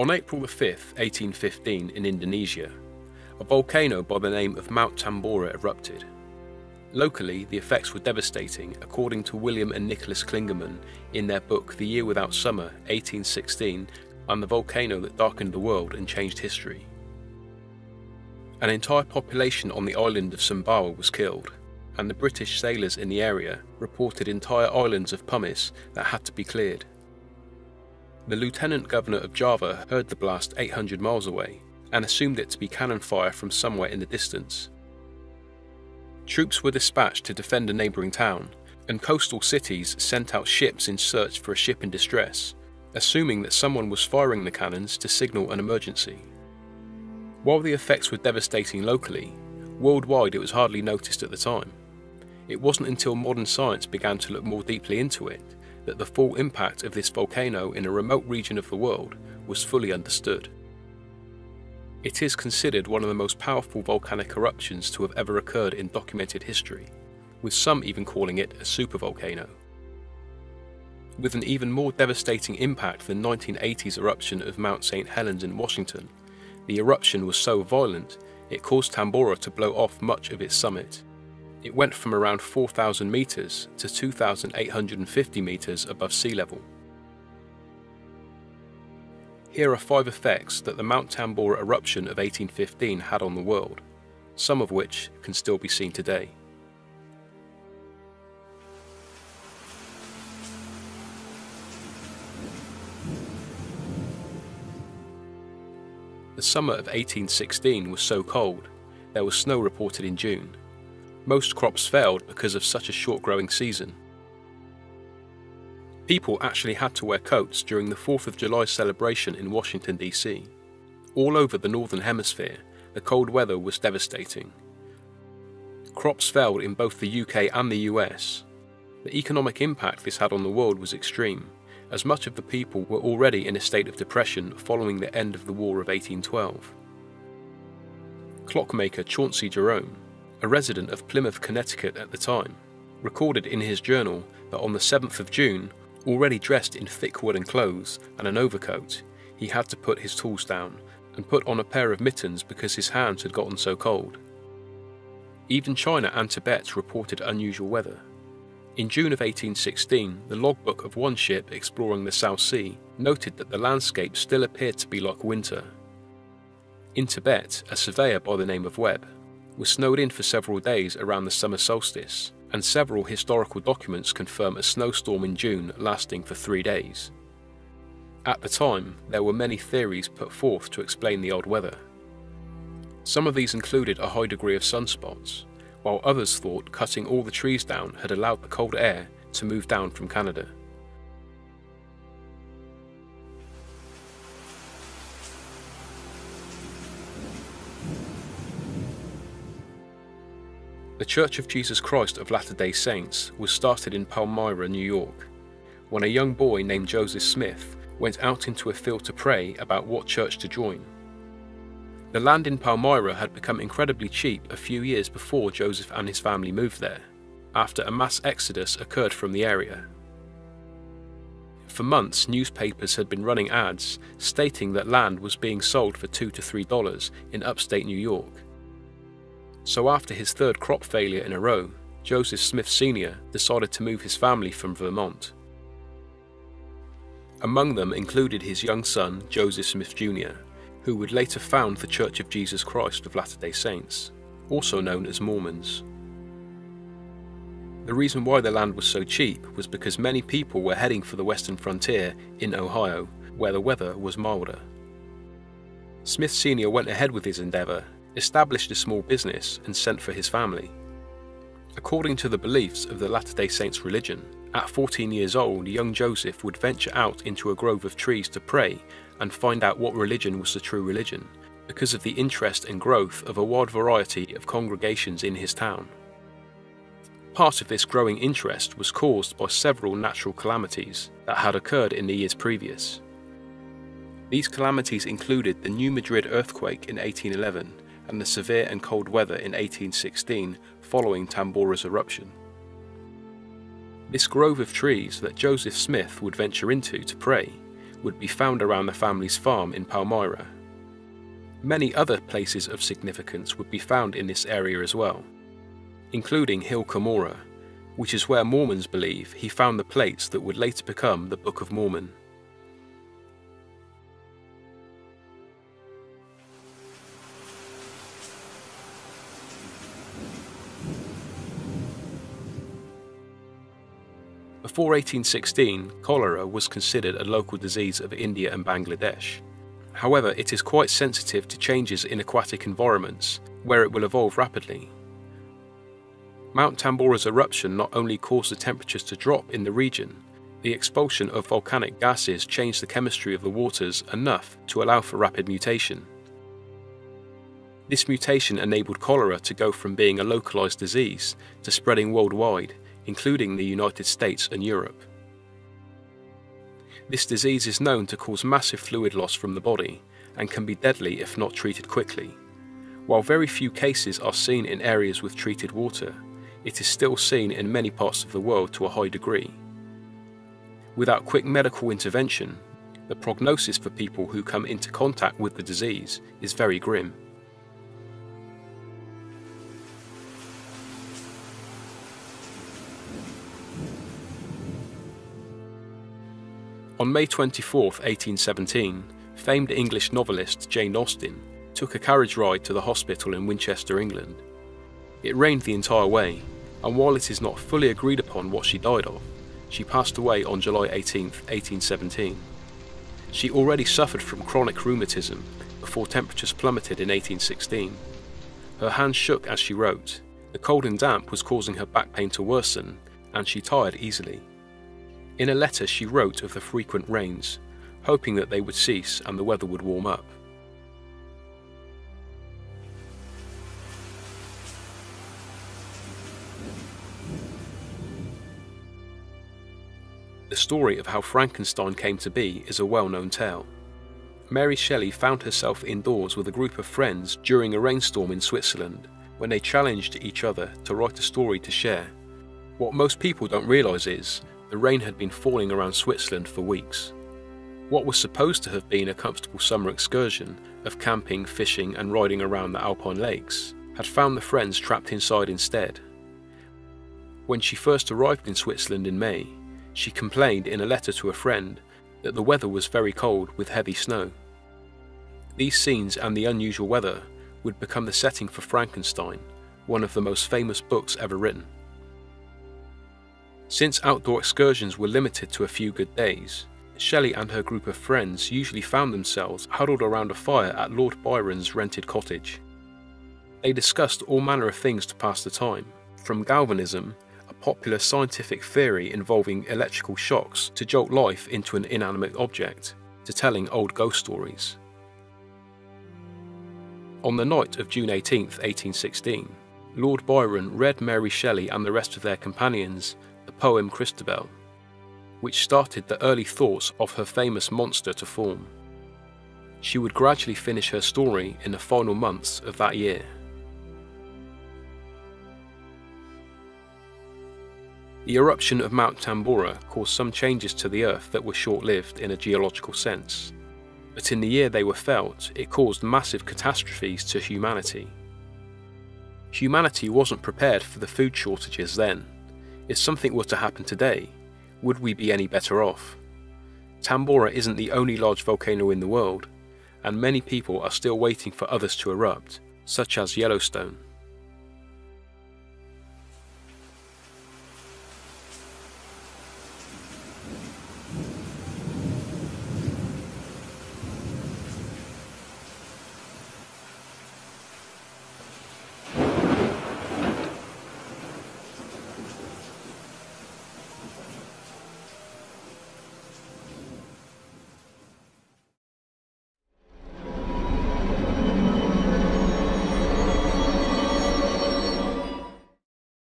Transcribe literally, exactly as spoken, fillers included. On April fifth, eighteen fifteen, in Indonesia, a volcano by the name of Mount Tambora erupted. Locally, the effects were devastating, according to William and Nicholas Klingerman in their book The Year Without Summer, eighteen sixteen, and the volcano that darkened the world and changed history. An entire population on the island of Sumbawa was killed, and the British sailors in the area reported entire islands of pumice that had to be cleared. The Lieutenant Governor of Java heard the blast eight hundred miles away and assumed it to be cannon fire from somewhere in the distance. Troops were dispatched to defend a neighbouring town, and coastal cities sent out ships in search for a ship in distress, assuming that someone was firing the cannons to signal an emergency. While the effects were devastating locally, worldwide it was hardly noticed at the time. It wasn't until modern science began to look more deeply into it that the full impact of this volcano in a remote region of the world was fully understood. It is considered one of the most powerful volcanic eruptions to have ever occurred in documented history, with some even calling it a supervolcano. With an even more devastating impact than nineteen eighty's eruption of Mount Saint Helens in Washington, the eruption was so violent it caused Tambora to blow off much of its summit. It went from around four thousand metres to two thousand eight hundred fifty metres above sea level. Here are five effects that the Mount Tambora eruption of eighteen fifteen had on the world, some of which can still be seen today. The summer of eighteen sixteen was so cold, there was snow reported in June. Most crops failed because of such a short growing season. People actually had to wear coats during the fourth of July celebration in Washington D C. All over the Northern Hemisphere, the cold weather was devastating. Crops failed in both the U K and the U S. The economic impact this had on the world was extreme, as much of the people were already in a state of depression following the end of the War of eighteen twelve. Clockmaker Chauncey Jerome, a resident of Plymouth, Connecticut at the time, recorded in his journal that on the seventh of June, already dressed in thick woolen clothes and an overcoat, he had to put his tools down and put on a pair of mittens because his hands had gotten so cold. Even China and Tibet reported unusual weather. In June of eighteen sixteen, the logbook of one ship exploring the South Sea noted that the landscape still appeared to be like winter. In Tibet, a surveyor by the name of Webb was snowed in for several days around the summer solstice, and several historical documents confirm a snowstorm in June lasting for three days. At the time, there were many theories put forth to explain the odd weather. Some of these included a high degree of sunspots, while others thought cutting all the trees down had allowed the cold air to move down from Canada. The Church of Jesus Christ of Latter-day Saints was started in Palmyra, New York, when a young boy named Joseph Smith went out into a field to pray about what church to join. The land in Palmyra had become incredibly cheap a few years before Joseph and his family moved there, after a mass exodus occurred from the area. For months, newspapers had been running ads stating that land was being sold for two to three dollars in upstate New York. So after his third crop failure in a row, Joseph Smith Senior decided to move his family from Vermont. Among them included his young son, Joseph Smith Junior, who would later found the Church of Jesus Christ of Latter-day Saints, also known as Mormons. The reason why the land was so cheap was because many people were heading for the western frontier in Ohio, where the weather was milder. Smith Senior went ahead with his endeavour, established a small business, and sent for his family. According to the beliefs of the Latter-day Saints religion, at fourteen years old, young Joseph would venture out into a grove of trees to pray and find out what religion was the true religion, because of the interest and growth of a wide variety of congregations in his town. Part of this growing interest was caused by several natural calamities that had occurred in the years previous. These calamities included the New Madrid earthquake in eighteen eleven and the severe and cold weather in eighteen sixteen following Tambora's eruption. This grove of trees that Joseph Smith would venture into to pray would be found around the family's farm in Palmyra. Many other places of significance would be found in this area as well, including Hill Cumorah, which is where Mormons believe he found the plates that would later become the Book of Mormon. Before eighteen sixteen, cholera was considered a local disease of India and Bangladesh. However, it is quite sensitive to changes in aquatic environments, where it will evolve rapidly. Mount Tambora's eruption not only caused the temperatures to drop in the region, the expulsion of volcanic gases changed the chemistry of the waters enough to allow for rapid mutation. This mutation enabled cholera to go from being a localized disease to spreading worldwide, including the United States and Europe. This disease is known to cause massive fluid loss from the body and can be deadly if not treated quickly. While very few cases are seen in areas with treated water, it is still seen in many parts of the world to a high degree. Without quick medical intervention, the prognosis for people who come into contact with the disease is very grim. On May twenty-fourth, eighteen seventeen, famed English novelist Jane Austen took a carriage ride to the hospital in Winchester, England. It rained the entire way, and while it is not fully agreed upon what she died of, she passed away on July eighteenth, eighteen seventeen. She already suffered from chronic rheumatism before temperatures plummeted in eighteen sixteen. Her hands shook as she wrote. The cold and damp was causing her back pain to worsen, and she tired easily. In a letter she wrote of the frequent rains, hoping that they would cease and the weather would warm up. The story of how Frankenstein came to be is a well-known tale. Mary Shelley found herself indoors with a group of friends during a rainstorm in Switzerland, when they challenged each other to write a story to share. What most people don't realise is, the rain had been falling around Switzerland for weeks. What was supposed to have been a comfortable summer excursion of camping, fishing and riding around the Alpine lakes had found the friends trapped inside instead. When she first arrived in Switzerland in May, she complained in a letter to a friend that the weather was very cold with heavy snow. These scenes and the unusual weather would become the setting for Frankenstein, one of the most famous books ever written. Since outdoor excursions were limited to a few good days, Shelley and her group of friends usually found themselves huddled around a fire at Lord Byron's rented cottage. They discussed all manner of things to pass the time, from galvanism, a popular scientific theory involving electrical shocks to jolt life into an inanimate object, to telling old ghost stories. On the night of June eighteenth, eighteen sixteen, Lord Byron read Mary Shelley and the rest of their companions the poem Christabel, which started the early thoughts of her famous monster to form. She would gradually finish her story in the final months of that year. The eruption of Mount Tambora caused some changes to the earth that were short-lived in a geological sense, but in the year they were felt, it caused massive catastrophes to humanity. Humanity wasn't prepared for the food shortages then. If something were to happen today, would we be any better off? Tambora isn't the only large volcano in the world, and many people are still waiting for others to erupt, such as Yellowstone.